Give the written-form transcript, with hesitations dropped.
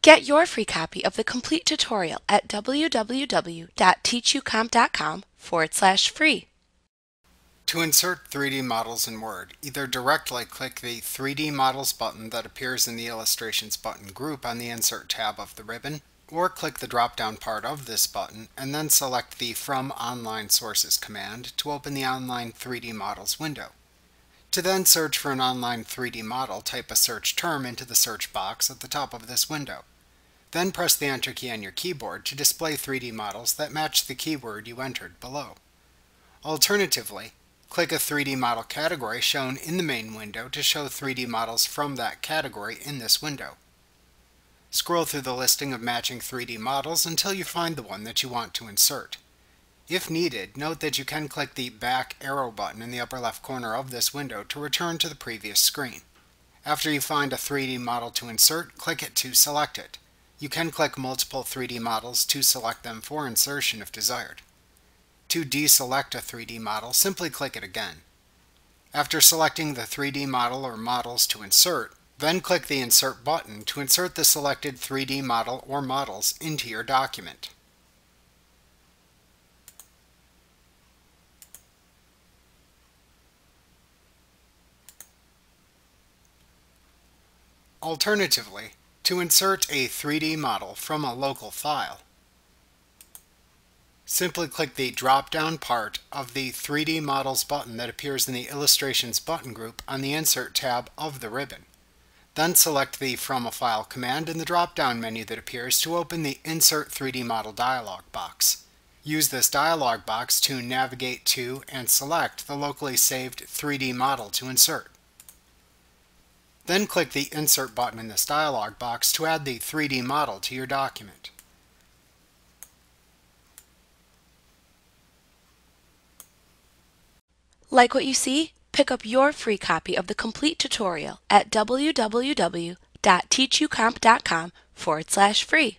Get your free copy of the complete tutorial at www.teachucomp.com/free. To insert 3D models in Word, either directly click the 3D Models button that appears in the Illustrations button group on the Insert tab of the ribbon, or click the drop-down part of this button and then select the From Online Sources command to open the Online 3D Models window. To then search for an online 3D model, type a search term into the search box at the top of this window. Then press the Enter key on your keyboard to display 3D models that match the keyword you entered below. Alternatively, click a 3D model category shown in the main window to show 3D models from that category in this window. Scroll through the listing of matching 3D models until you find the one that you want to insert. If needed, note that you can click the back arrow button in the upper left corner of this window to return to the previous screen. After you find a 3D model to insert, click it to select it. You can click multiple 3D models to select them for insertion if desired. To deselect a 3D model, simply click it again. After selecting the 3D model or models to insert, then click the Insert button to insert the selected 3D model or models into your document. Alternatively, to insert a 3D model from a local file, simply click the drop-down part of the 3D Models button that appears in the Illustrations button group on the Insert tab of the ribbon. Then select the From a File command in the drop-down menu that appears to open the Insert 3D Model dialog box. Use this dialog box to navigate to and select the locally saved 3D model to insert. Then click the Insert button in this dialog box to add the 3D model to your document. Like what you see? Pick up your free copy of the complete tutorial at www.teachucomp.com/free.